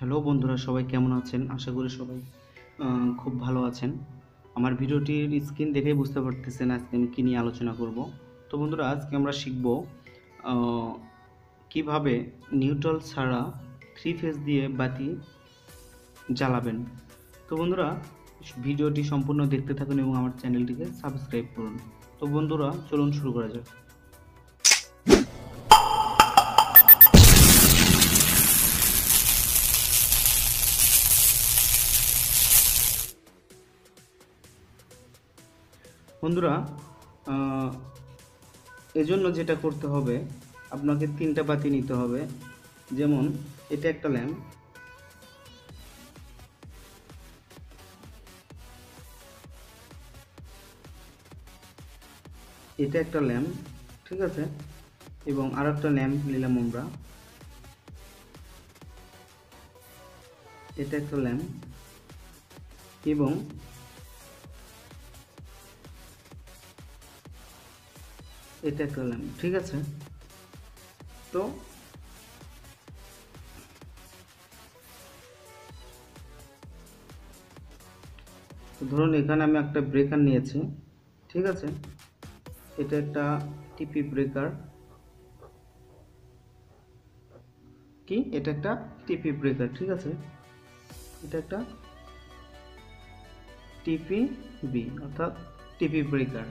Hello बंधुरा सबाई केमन आছেন आशा करी सबाई खूब ভালো আছেন। আমার ভিডিওটির স্ক্রিন দেখে বুঝতে পারতেছেন আজকে আমি কি নিয়ে আলোচনা করব। তো বন্ধুরা আজকে আমরা শিখব কিভাবে নিউট্রাল ছাড়া থ্রি ফেজ দিয়ে বাতি জ্বালাবেন। তো বন্ধুরা ভিডিওটি সম্পূর্ণ দেখতে থাকুন এবং আমার চ্যানেলটিকে সাবস্ক্রাইব করুন। তো বন্ধুরা চলুন শুরু করা যাক। বন্ধুরা এজন্য যেটা করতে হবে আপনাকে তিনটা বাতি নিতে হবে। যেমন এটা একটা ল্যাম্প, এটা একটা ল্যাম্প, ঠিক আছে, এবং আর একটা ল্যাম্প নিলাম আমরা, এটা একটা ল্যাম্প এবং এটা একটা ল্যাম্প, ঠিক আছে। তো ধরুন এখানে আমি একটা ব্রেকার নিয়েছি, ঠিক আছে, এটা একটা টিপি ব্রেকার, কি এটা একটা টিপি ব্রেকার, ঠিক আছে, এটা একটা টিপিবি অর্থাৎ টিপি ব্রেকার,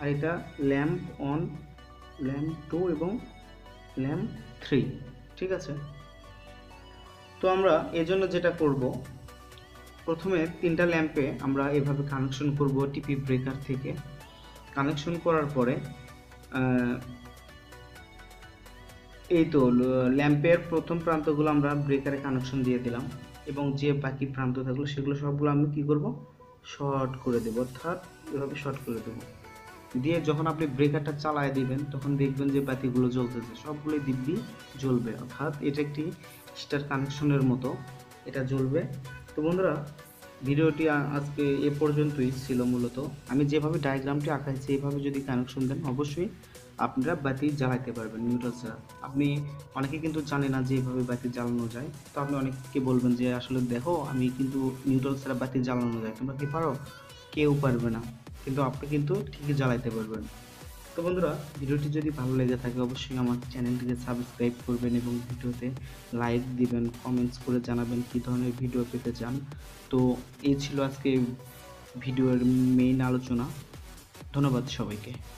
আর এটা ল্যাম্প অন, ল্যাম্প টু এবং ল্যাম্প থ্রি, ঠিক আছে। তো আমরা এজন্য যেটা করব, প্রথমে তিনটা ল্যাম্পে আমরা এভাবে কানেকশন করব টিপি ব্রেকার থেকে। কানেকশন করার পরে এই তো ল্যাম্পের প্রথম প্রান্তগুলো আমরা ব্রেকারে কানেকশন দিয়ে দিলাম এবং যে বাকি প্রান্ত থাকলো সেগুলো সবগুলো আমি কি করব, শর্ট করে দেব, অর্থাৎ এভাবে শর্ট করে দেব। দিয়ে যখন আপনি ব্রেকারটা চালায় দিবেন তখন দেখবেন যে বাতিগুলো জ্বলতেছে, সবগুলো দিব্যি জ্বলবে, অর্থাৎ এটা একটি স্টার কানেকশনের মতো, এটা জ্বলবে। তো বন্ধুরা ভিডিওটি আজকে এ পর্যন্তই ছিল। মূলত আমি যেভাবে ডায়াগ্রামটি আঁকাইছি এভাবে যদি কানেকশন দেন অবশ্যই আপনারা বাতি জ্বালাতে পারবেন নিউট্রাল ছাড়া। আপনি অনেকে কিন্তু জানে না যে এভাবে বাতি জ্বালানো যায়। তো আপনি অনেককে বলবেন যে আসলে দেখো আমি কিন্তু নিউট্রাল ছাড়া বাতি জ্বালানো যায়, তোমরা কি পারো? কেউ পারবে না, কিন্তু আপনি কিন্তু ঠিকই জ্বালাইতে পারবেন। তো বন্ধুরা ভিডিওটি যদি ভালো লেগে থাকে অবশ্যই আমার চ্যানেলটিকে সাবস্ক্রাইব করবেন এবং ভিডিওতে লাইক দিবেন, কমেন্টস করে জানাবেন কী ধরনের ভিডিও পেতে চান। তো এই ছিল আজকে ভিডিওর মেইন আলোচনা। ধন্যবাদ সবাইকে।